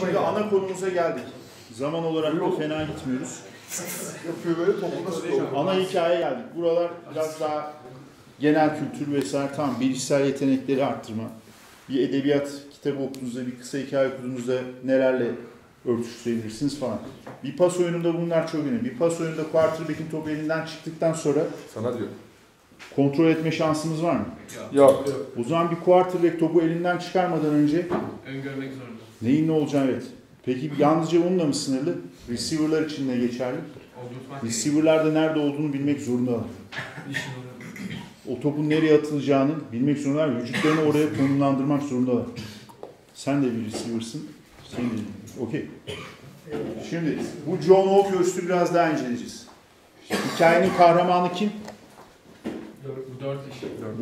Şimdi ana konumuza geldik. Zaman olarak da fena gitmiyoruz. Ana hikayeye geldik. Buralar biraz daha genel kültür vesaire, tam bilişsel yetenekleri arttırma. Bir edebiyat kitabı okuduğunuzda, bir kısa hikaye okuduğunuzda nelerle örtüştürebilirsiniz falan. Bir pas oyununda bunlar çok önemli. Bir pas oyununda quarterback'in topu elinden çıktıktan sonra sana diyor, kontrol etme şansımız var mı? Yok. O zaman bir quarterback topu elinden çıkarmadan önce öngörmek zorunda. Neyin ne olacağını evet. Peki yalnızca onunla mı sınırlı? Receiver'lar için de geçerli. Receiver'lar da nerede olduğunu bilmek zorundalar. O topun nereye atılacağını bilmek zorundalar. Vücutlarını oraya konumlandırmak zorundalar. Sen de bir receiver'sın. Sen de bir. Okey. Şimdi bu John Oakhurst'ü biraz daha inceleyeceğiz. Hikayenin kahramanı kim?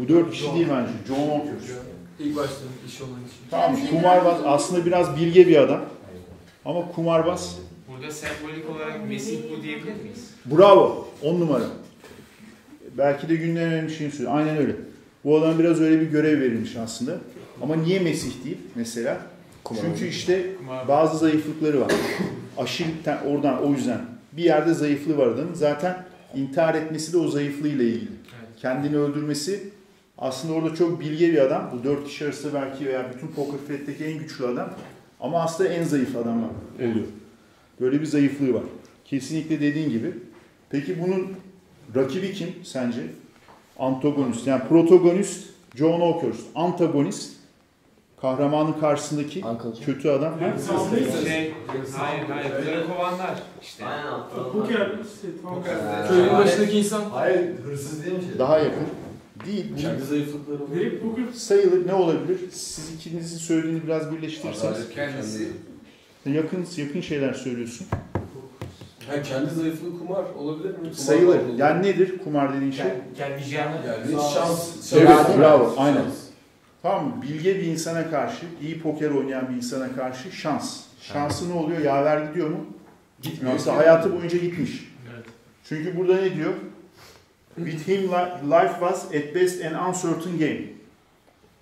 Bu dört kişi değil bence. John Oakhurst. İlk başta iş olan kişi. Tamam, kumarbaz. Aslında biraz bilge bir adam. Ama kumarbaz. Burada sembolik olarak Mesih bu diyebilir miyiz? Bravo. 10 numara. Belki de günün en önemli şeyini söylüyor. Aynen öyle. Bu adam biraz öyle bir görev verilmiş aslında. Ama niye Mesih deyip mesela? Çünkü işte bazı zayıflıkları var. Aşırı oradan, o yüzden. Bir yerde zayıflığı var adamın. Zaten intihar etmesi de o zayıflığıyla ilgili. Kendini öldürmesi, aslında orada çok bilge bir adam. Bu 4 kişi arasında belki veya bütün poker fred'deki en güçlü adam. Ama aslında en zayıf adam oluyor. Böyle bir zayıflığı var. Kesinlikle dediğin gibi. Peki bunun rakibi kim sence? Antagonist. Yani protagonist John Oakhurst. Antagonist. Kahramanın karşısındaki kötü adam. Hayır. Bunları kovanlar. İşte. Köyün başındaki insan. Hayır, hırsız değil mi? Daha yakın. Değil. Kendi zayıflıkları olabilir. Sayılır. Ne olabilir? Siz ikinizin söylediğini biraz birleştirirseniz. Kendisi. Yakın şeyler söylüyorsun. Yani kendi zayıflığı kumar olabilir mi? Kumar sayılır. Olabilir. Yani nedir kumar dediğin şey? Kendi şans. Evet, bravo. Aynen. Tamam mı? Bilge bir insana karşı, iyi poker oynayan bir insana karşı şans. Şansı ne oluyor? Yaver gidiyor mu? Gitmiyor. Mesela hayatı boyunca gitmiş. Evet. Çünkü burada ne diyor? With him life was at best an uncertain game.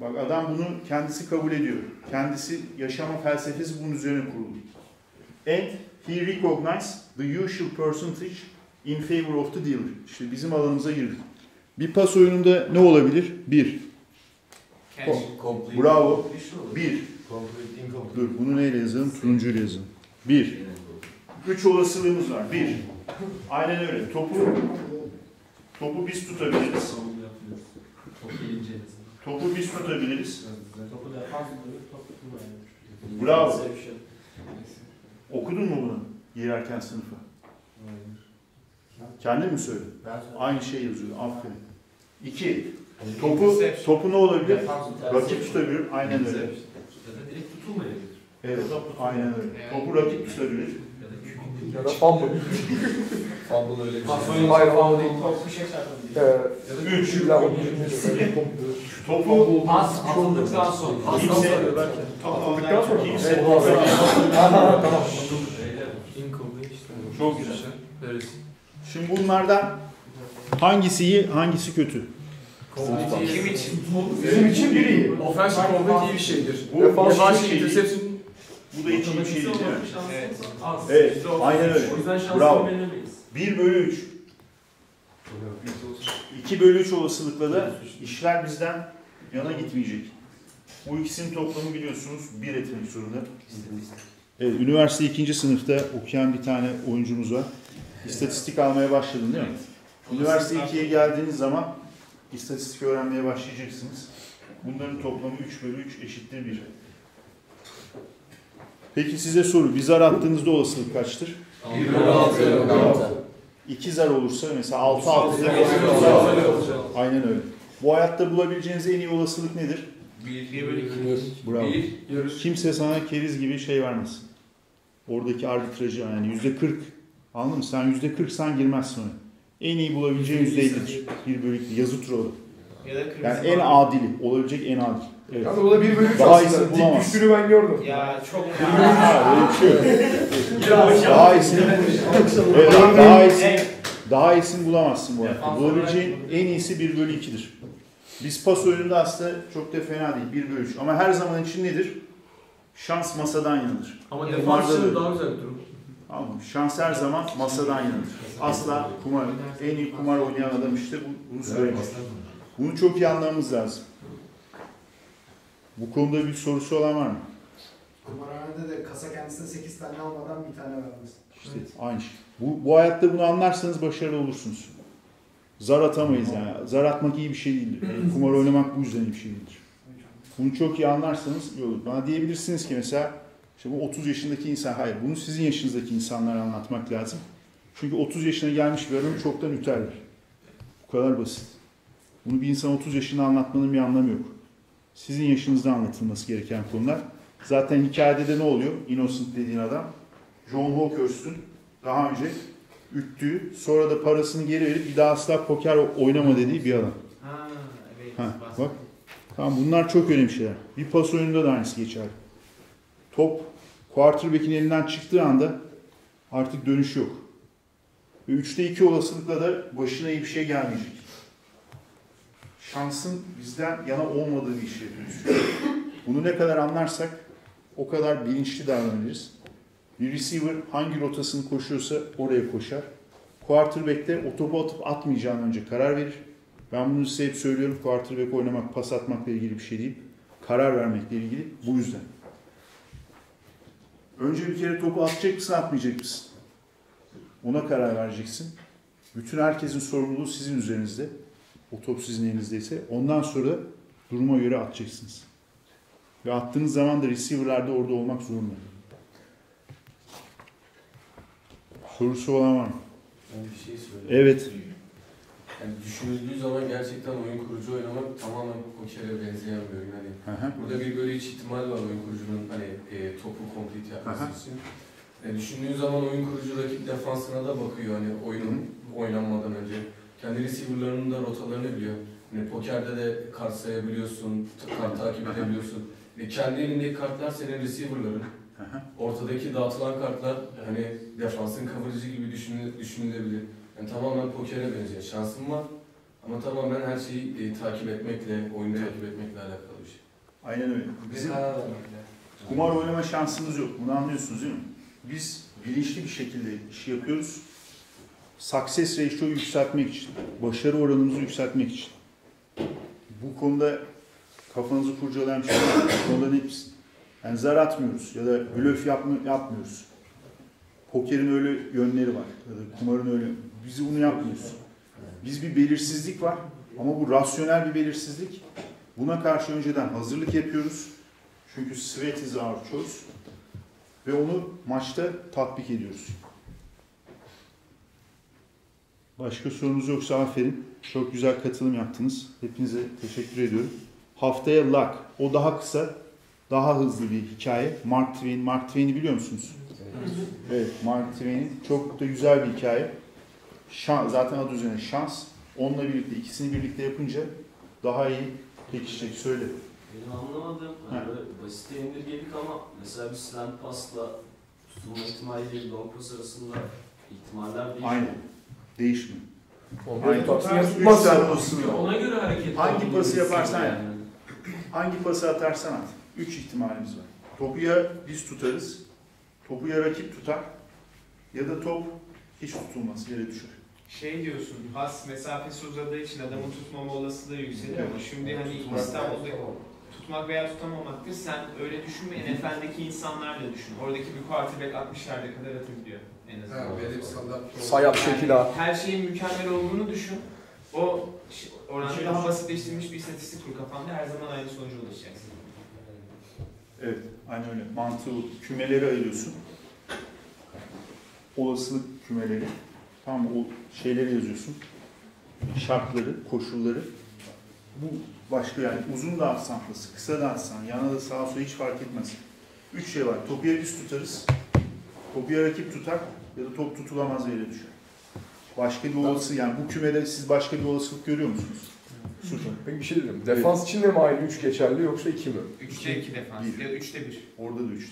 Bak adam bunu kendisi kabul ediyor. Kendisi yaşama felsefesi bunun üzerine kuruldu. And he recognized the usual percentage in favor of the dealer. İşte bizim alanımıza girdik. Bir pas oyununda ne olabilir? 1. Bravo. 1. Dur, bunu neyle yazalım? Turuncuyla yazalım. 1. 3 olasılığımız var. 1. Aynen öyle. Topu biz tutabiliriz. Bravo. Okudun mu bunu girerken sınıfa? Kendin mi söyledin? Aynı şey yazıyor. Aferin. 2. Topu ne olabilir? Rakip tutabilir. Aynen öyle. Direkt tutulmayabilir. Evet, aynen öyle. Topu rakip tutabilir. Ya da fumble. Fumble öyle bir şey. Hayır, fumble değil. Top bir şey çarpabilir. 3. Topu pas atıldıktan sonra. Kimse. Tamam. Çok güzel. Şimdi bunlardan hangisi iyi, hangisi kötü? Bizim için biri iyi. Offensive combat iyi bir şeydir. Bu da için bir şey değil mi? Evet. Aynen öyle. Bravo. 1/3. 2/3 olasılıkla da işler bizden yana gitmeyecek. Bu ikisinin toplamı biliyorsunuz 1 etmek zorunda. Evet, üniversite 2. sınıfta okuyan bir tane oyuncumuz var. İstatistik almaya başladın değil mi? Üniversite 2'ye geldiğiniz zaman İstatistik öğrenmeye başlayacaksınız. Bunların toplamı 3/3 eşittir 1. Peki size soru. Bir zar attığınızda olasılık kaçtır? 1/6. 2 zar olursa mesela 6/6. Aynen öyle. Bu hayatta bulabileceğiniz en iyi olasılık nedir? 1/2. Bravo. Kimse sana keriz gibi şey vermesin. Oradaki arbitrajı yani %40. Anladın mı? Sen %40'san girmezsin ona. En iyi bulabileceğin %50'dir. 1/2 yazı turu. Yani en adili. Olabilecek en adil. Evet. Yani o da 1/3 daha iyisini bulamaz. Bir sürü ben gördüm. Ya çok. Daha iyisini bulamazsın bu hayatta. Bulabileceğin en iyisi 1/2'dir. Biz pas oyununda aslında çok da fena değil. 1/3. Ama her zaman için nedir? şans masadan yanır. Ama defansın daha güzel bir durum. Tamam, şans her zaman masadan yanır. Asla kumar. En iyi kumar oynayan adam işte bunu söylemiş. Bunu çok iyi anlamamız lazım. Bu konuda bir sorusu olan var mı? Kumarhanede de kasa kendisine 8 tane almadan bir tane vermez. İşte aynı şey. Bu hayatta bunu anlarsanız başarılı olursunuz. Zar atamayız yani. Zar atmak iyi bir şey değildir. Yani kumar oynamak bu yüzden iyi bir şey değildir. Bunu çok iyi anlarsanız iyi olur. Bana diyebilirsiniz ki mesela işte bu 30 yaşındaki insan, hayır bunu sizin yaşınızdaki insanlara anlatmak lazım. Çünkü 30 yaşına gelmiş bir adam çoktan üterler. Bu kadar basit. Bunu bir insan 30 yaşında anlatmanın bir anlamı yok. Sizin yaşınızda anlatılması gereken konular. Zaten hikayede de ne oluyor? Innocent dediğin adam John Oakhurst'un daha önce üttüğü, sonra da parasını geri verip bir daha asla poker oynama dediği bir adam. Ha, evet. Ha, bak. Tamam, bunlar çok önemli şeyler. Bir pas oyununda da aynısı geçer. Top quarterback'in elinden çıktığı anda artık dönüş yok. Ve 3'te 2 olasılıkla da başına iyi bir şey gelmeyecek. Şansın bizden yana olmadığı bir işe dönüşüyor. Bunu ne kadar anlarsak o kadar bilinçli davranırız. Bir receiver hangi rotasını koşuyorsa oraya koşar. Quarterback de o topu atıp atmayacağını önce karar verir. Ben bunu size hep söylüyorum. Quarterback oynamak, pas atmakla ilgili bir şey değil. Karar vermekle ilgili. Bu yüzden. Önce bir kere topu atacak mısın, atmayacak mısın? Ona karar vereceksin. Bütün herkesin sorumluluğu sizin üzerinizde. O top sizin elinizdeyse. Ondan sonra duruma göre atacaksınız. Ve attığınız zaman da receiver'larda orada olmak zorunda. Sorusu olan var mı? Ben bir şey söyleyeyim. Evet. Yani düşünüldüğü zaman gerçekten oyun kurucu oynamak tamamen pokere benzeyen bir oyun. Hani burada bir böyle hiç ihtimal var oyun kurucunun hani topu komple yapması için. Yani düşündüğü zaman oyun kurucu rakip defansına da bakıyor hani oyunun oynanmadan önce. Kendi receiver'larının da rotalarını biliyor. Yani pokerde de kart sayabiliyorsun, kart takip edebiliyorsun. Kendi elindeki kartlar senin receiver'ların. Ortadaki dağıtılan kartlar hani defansın kavurucu gibi düşünülebilir. Yani tamamen pokere benziyor. Şansım var ama tamamen her şeyi takip etmekle, oyunu takip etmekle alakalı bir şey. Aynen öyle. Bizim kumar oynama şansımız yok. Bunu anlıyorsunuz değil mi? Biz bilinçli bir şekilde işi yapıyoruz. Success ratio'yu yükseltmek için, başarı oranımızı yükseltmek için. Bu konuda kafanızı kurcalayan bir şey yok. Bu konuda net misin? Yani zar atmıyoruz ya da blöf yapmıyoruz. Pokerin öyle yönleri var ya da kumarın öyle. Biz bunu yapmıyoruz. Biz bir belirsizlik var ama bu rasyonel bir belirsizlik. Buna karşı önceden hazırlık yapıyoruz. Çünkü sweat is our choice. Ve onu maçta tatbik ediyoruz. Başka sorunuz yoksa aferin. Çok güzel katılım yaptınız. Hepinize teşekkür ediyorum. Haftaya luck. O daha kısa, daha hızlı bir hikaye. Mark Twain. Mark Twain'i biliyor musunuz? Evet. Mark Twain'in çok da güzel bir hikaye. Zaten adı üzerine şans. Onunla birlikte, ikisini birlikte yapınca daha iyi pekişecek. Söyle. Benim anlamadığım, yani böyle basite indirgedik ama mesela bir slant pass'la tutulma ihtimali değil, long pass arasında ihtimaller değişmiyor. Aynen. Değişmiyor. Aynen. Ona göre hareket. Hangi pası yaparsan yani. Hangi pası atarsan at. 3 ihtimalimiz var. Topu ya biz tutarız, topu ya rakip tutar ya da top hiç tutulmaz, yere düşer. Şey diyorsun, pas mesafesi uzadığı için adamın tutmama olasılığı yükseliyor ama şimdi hani İstanbul'da tutmak veya tutamamaktır. Sen öyle düşünme, NFL'deki insanlar da düşün. Oradaki bir quarterback 60'larda kadar atabiliyor en azından. Sayap şekil ha. Her şeyin mükemmel olduğunu düşün. O oradan daha basitleştirilmiş bir istatistik kur kafanda, her zaman aynı sonuca ulaşacaksın. Evet, aynı öyle. Mantığı, kümeleri ayırıyorsun. Olasılık kümeleri. Tamam, o şeyleri yazıyorsun. Şartları, koşulları. Bu başka yani. Uzun da atsan, kısa da atsan, yana da sağa sola hiç fark etmez. 3 şey var. Topu ya biz tutarız. Topu ya rakip tutar ya da top tutulamaz yere düşer. Başka bir olası, yani bu kümede siz başka bir olasılık görüyor musunuz? Süper. Peki bir şey dedim. Defans için de mi aynı 3 geçerli yoksa 2 mi? 3'te 2 defans. 3'te 1. Orada da 3'te 1.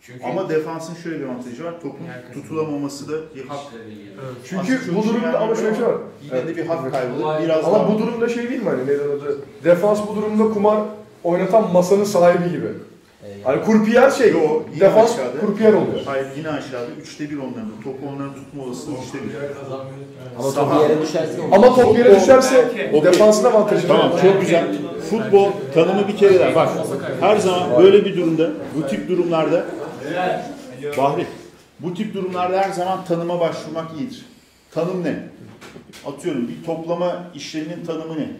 Çünkü ama defansın şöyle bir avantajı var. Topun tutulamaması da bir hak. Evet. Çünkü bu durumda ama şöyle bir şey var. Yine de bir hak kaybı. Biraz ama daha bu durumda şey değil mi hani? Neden adı? Defans bu durumda kumar oynatan masanın sahibi gibi. yani. Hani kurpiyer şey o. Defans kurpiyer oluyor. Hayır yine aşağıda 3'te 1 onların. Topu onların tutma olasılığı 3'te 1. Ama top yere düşerse. Ama top yere düşerse defansın avantajı. Tamam çok güzel. Futbol tanımı bir kere daha. Bak her zaman böyle bir durumda bu tip durumlarda Bahri bu tip durumlarda her zaman tanıma başvurmak iyidir. Tanım ne? Atıyorum bir toplama işleminin tanımı ne?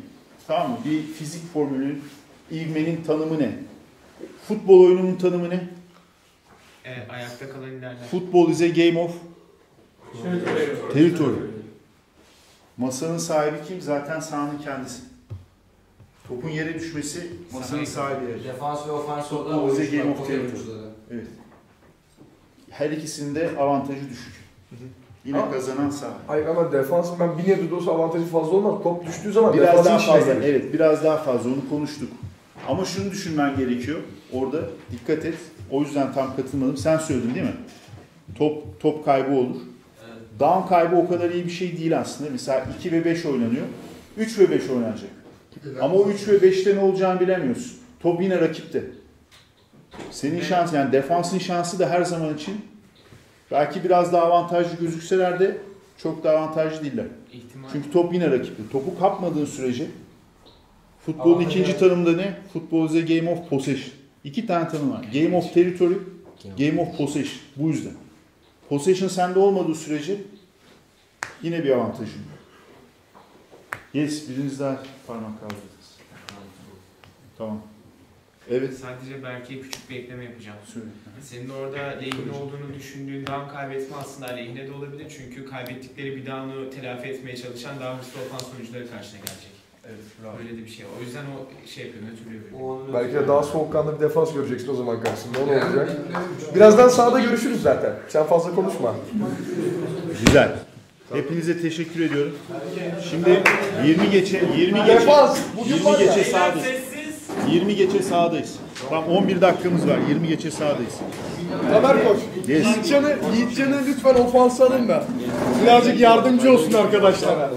Tamam mı? Bir fizik formülünün, ivmenin tanımı ne? Futbol oyununun tanımı ne? Evet, ayakta kalan ilerler. Futbol is a game of territory. Masanın sahibi kim? Zaten sahanın kendisi. Topun yere düşmesi masanın sahibi. Defans ve ofans orada is a game of territory. Evet. Her ikisinin de avantajı düşük. Yine ama, kazanan sağ. Hayır ama defans ben bir nebze de olsa avantajı fazla olmaz. Top düştüğü zaman biraz daha fazla. Evet, biraz daha fazla onu konuştuk. Ama şunu düşünmen gerekiyor. Orada dikkat et. O yüzden tam katılmadım. Sen söyledin değil mi? Top kaybı olur. Evet. Down kaybı o kadar iyi bir şey değil aslında. Mesela 2 ve 5 oynanıyor. 3 ve 5 oynanacak. Ama o 3 ve 5'te ne olacağını bilemiyorsun. Top yine rakipte. Senin şans yani defansın şansı da her zaman için belki biraz daha avantajlı gözükseler de çok da avantajlı değiller. İhtimal. Çünkü top yine rakipte. Topu kapmadığın sürece futbolun avantajı ikinci tanımda ne? Futbol is a game of possession. İki tane tanım var. Game of territory, game of possession. Bu yüzden. Possession sende olmadığı sürece yine bir avantajın var. Yes, biriniz daha parmak kaldırdınız. Tamam. Evet. Sadece belki küçük bir ekleme yapacağım. Söyle. Senin orada lehine olduğunu düşündüğün down kaybetme aslında lehine de olabilir. Çünkü kaybettikleri bir down'u telafi etmeye çalışan daha hırslı ofans oyuncuları karşına gelecek. Evet, bravo. Öyle de bir şey var. O yüzden o şey yapıyor, ötürüyor. Belki de daha soğukkanlı bir defans göreceksin o zaman karşısında. Ne olacak? Birazdan sahada görüşürüz zaten. Sen fazla konuşma. Güzel. Hepinize teşekkür ediyorum. Şimdi 20 geçe sahada. 20 geçe sahadayız. Tam 11 dakikamız var. 20 geçe sahadayız. Tamer Koç. Yes. Yiğitcan'ı lütfen ofansa alın da. Birazcık yardımcı olsun arkadaşlara.